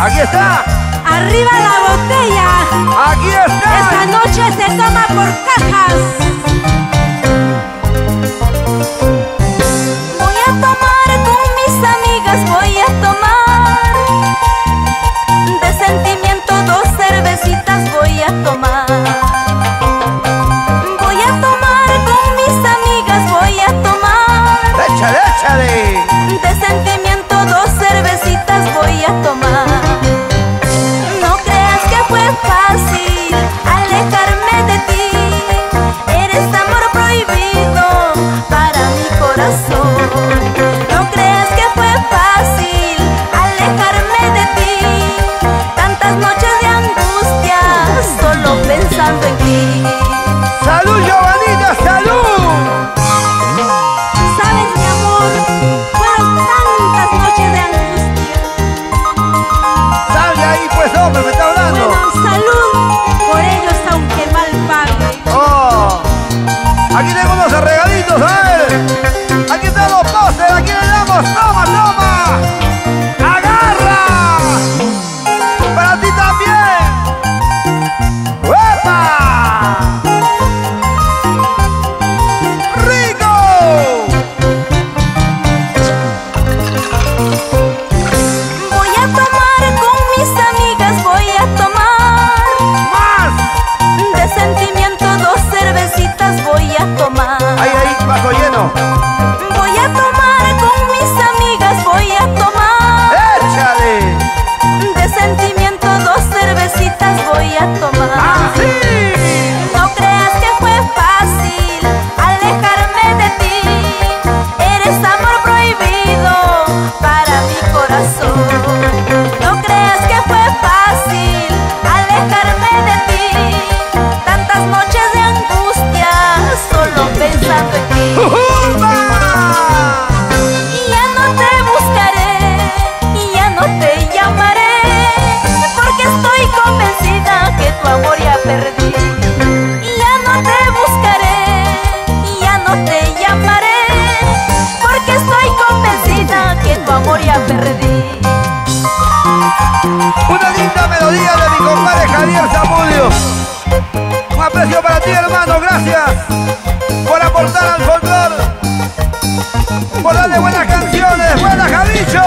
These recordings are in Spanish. Aquí está. Arriba la botella. Aquí está. Esta noche se toma por cajas. Voy a tomar con mis amigas, voy a tomar. De sentimiento 2 cervecitas voy a tomar. De sentimiento 2 cervecitas voy a tomar. No creas que fue fácil alejarme de ti. Eres amor prohibido para mi corazón. No creas que fue fácil alejarme de ti. Tantas noches de angustia solo pensando en ti. ¡Salud, Giovanita! ¡Salud! Aquí tengo unos regalitos, ¿sabes? Aquí están los pósteres, aquí le damos, toma, toma. ¡Agarra! ¡Para ti también! ¡Uepa! ¡Rico! Voy a tomar con mis amigas, voy a tomar. ¡Más! De sentimiento 2 cervecitas voy a tomar. Ahí, ahí, vaso lleno. Voy a tomar con mis amigas, voy a tomar. ¡Échale! De sentimiento 2 cervecitas voy a tomar. ¡Así! No creas que fue fácil alejarme de ti. Eres amor prohibido para mi corazón. No creas que fue fácil alejarme de ti. Tantas noches de angustia solo pensando en ti. Ya no te buscaré y ya no te llamaré, porque estoy convencida que tu amor ya perdí. Ya no te buscaré y ya no te llamaré, porque estoy convencida que tu amor ya perdí. Una linda melodía de mi compadre Javier Zamudio. Un aprecio para ti, hermano, gracias por aportar al folclore, por darle buenas canciones, buenas, Javicho.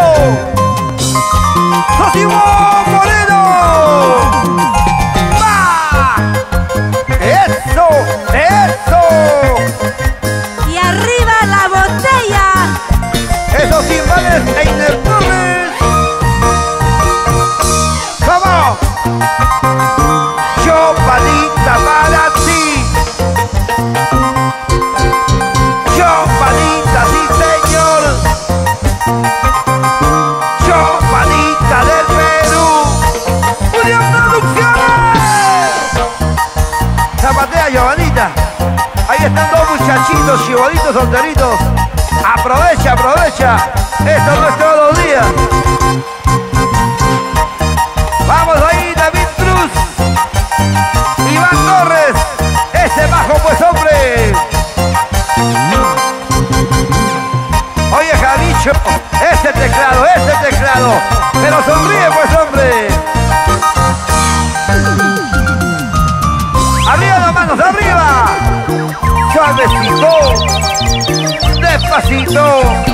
¡Sosimo Moreno! ¡Va! ¡Eso! ¡Eso! ¡Y arriba la botella! ¡Esos timbales, Einer! Chupanita para ti, Chupanita, sí señor, Chupanita del Perú, Yunio Producciones. Zapatea, Giovanita. Ahí están 2 muchachitos, chibolitos, solteritos. Aprovecha, aprovecha. Esto no es todos los días. Vamos ahí, David Cruz, Iván Torres, ese bajo pues hombre. Oye, Javicho, ese teclado, pero sonríe pues hombre. Arriba las manos, arriba. Chavezito, despacito.